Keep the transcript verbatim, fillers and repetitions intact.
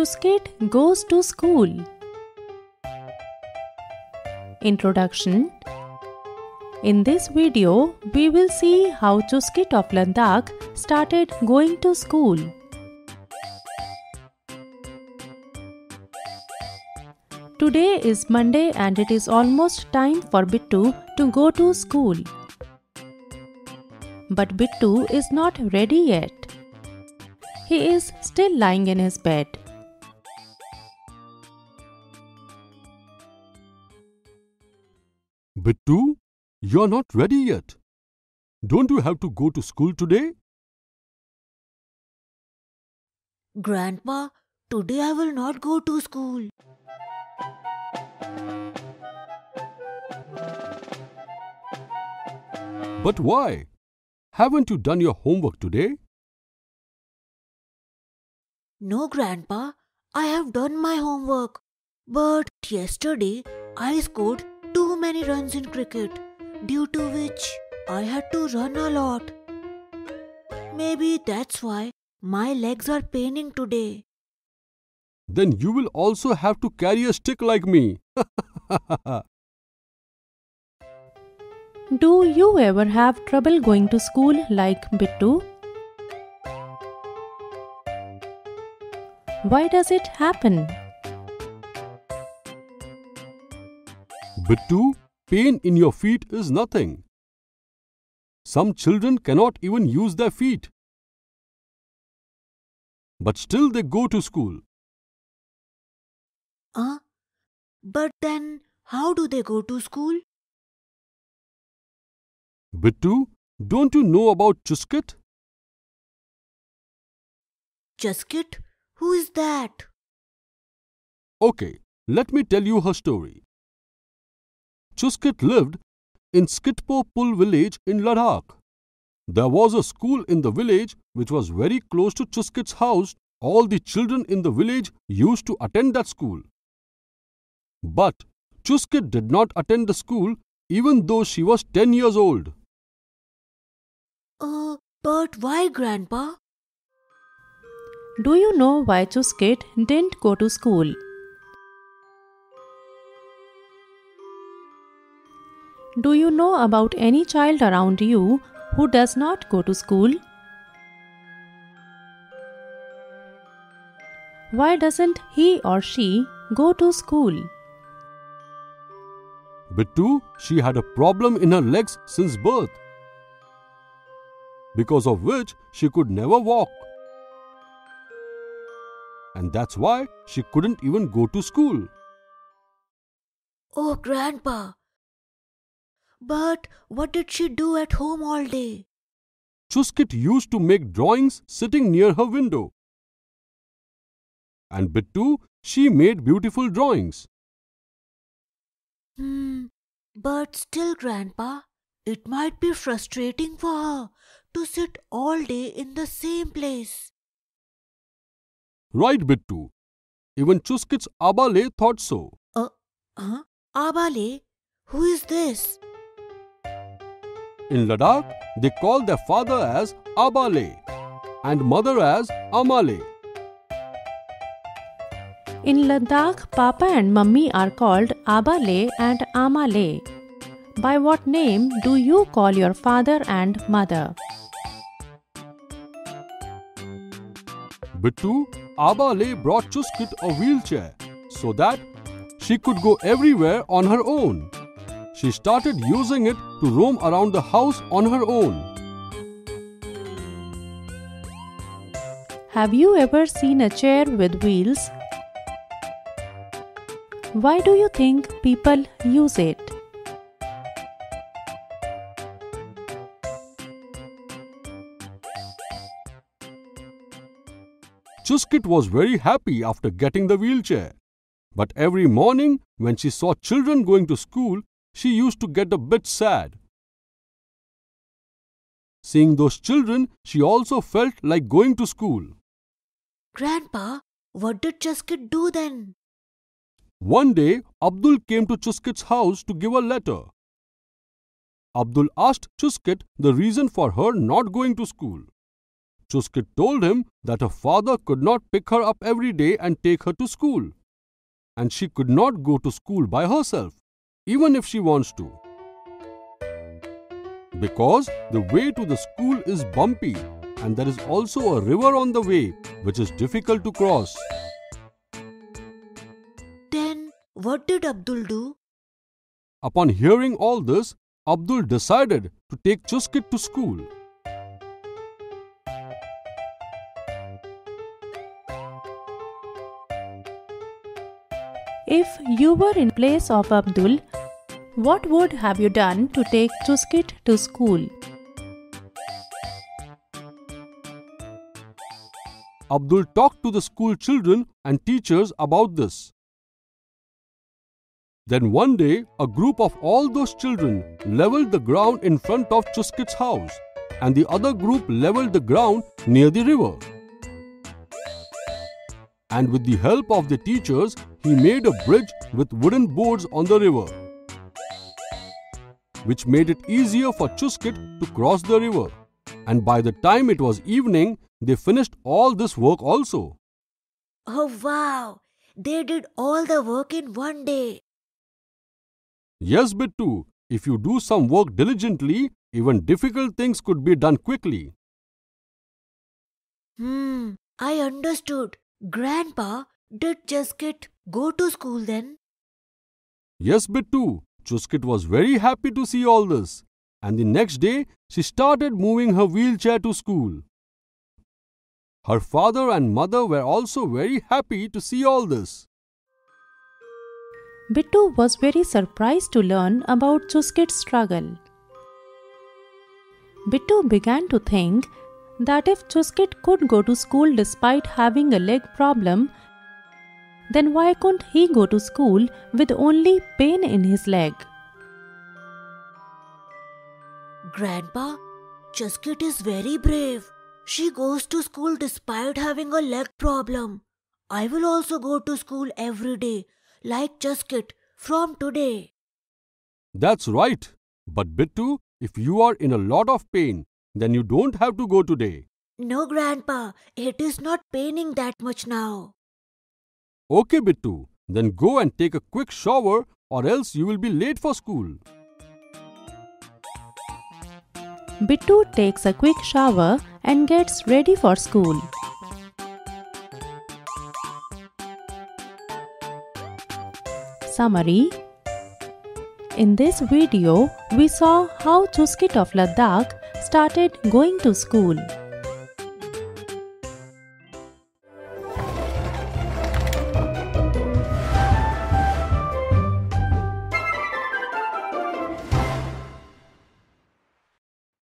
Chuskit goes to school. Introduction. In this video, we will see how Chuskit of Ladakh started going to school. Today is Monday and it is almost time for Bittu to go to school. But Bittu is not ready yet. He is still lying in his bed. Bittu, you're not ready yet. Don't you have to go to school today? Grandpa, today I will not go to school. But why? Haven't you done your homework today? No, Grandpa, I have done my homework. But yesterday I scored too many runs in cricket, due to which I had to run a lot. Maybe that's why my legs are paining today. Then you will also have to carry a stick like me. Do you ever have trouble going to school like Bittu? Why does it happen? Bittu, pain in your feet is nothing. Some children cannot even use their feet. But still they go to school. Uh, but then how do they go to school? Bittu, don't you know about Chuskit? Chuskit? Who is that? Okay, let me tell you her story. Chuskit lived in Skitpor Pul village in Ladakh. There was a school in the village which was very close to Chuskit's house. All the children in the village used to attend that school. But Chuskit did not attend the school even though she was ten years old. Uh, but why, Grandpa? Do you know why Chuskit didn't go to school? Do you know about any child around you who does not go to school? Why doesn't he or she go to school? Bittu, she had a problem in her legs since birth, because of which she could never walk. And that's why she couldn't even go to school. Oh, Grandpa! But what did she do at home all day? Chuskit used to make drawings sitting near her window. And Bittu, she made beautiful drawings. Hmm, but still, Grandpa, it might be frustrating for her to sit all day in the same place. Right, Bittu. Even Chuskit's Abale thought so. Uh, huh? Abale? Who is this? In Ladakh, they call their father as Abale and mother as Amale. In Ladakh, Papa and Mummy are called Abale and Amale. By what name do you call your father and mother? Bittu, Abale brought Chuskit a wheelchair so that she could go everywhere on her own. She started using it to roam around the house on her own. Have you ever seen a chair with wheels? Why do you think people use it? Chuskit was very happy after getting the wheelchair. But every morning, when she saw children going to school, she used to get a bit sad. Seeing those children, she also felt like going to school. Grandpa, what did Chuskit do then? One day, Abdul came to Chuskit's house to give a letter. Abdul asked Chuskit the reason for her not going to school. Chuskit told him that her father could not pick her up every day and take her to school. And she could not go to school by herself, even if she wants to. Because the way to the school is bumpy and there is also a river on the way which is difficult to cross. Then what did Abdul do? Upon hearing all this, Abdul decided to take Chuskit to school. If you were in place of Abdul, what would have you done to take Chuskit to school? Abdul talked to the school children and teachers about this. Then one day, a group of all those children leveled the ground in front of Chuskit's house, and the other group leveled the ground near the river. And with the help of the teachers, he made a bridge with wooden boards on the river, which made it easier for Chuskit to cross the river. And by the time it was evening, they finished all this work also. Oh wow! They did all the work in one day. Yes, Bittu, if you do some work diligently, even difficult things could be done quickly. Hmm, I understood. Grandpa, did Chuskit go to school then? Yes, Bittu. Chuskit was very happy to see all this. And the next day, she started moving her wheelchair to school. Her father and mother were also very happy to see all this. Bittu was very surprised to learn about Chuskit's struggle. Bittu began to think that if Chuskit could go to school despite having a leg problem, then why couldn't he go to school with only pain in his leg? Grandpa, Chuskit is very brave. She goes to school despite having a leg problem. I will also go to school every day, like Chuskit, from today. That's right. But Bittu, if you are in a lot of pain, then you don't have to go today. No, Grandpa. It is not paining that much now. Okay, Bittu. Then go and take a quick shower or else you will be late for school. Bittu takes a quick shower and gets ready for school. Summary. In this video, we saw how Chuskit of Ladakh started going to school.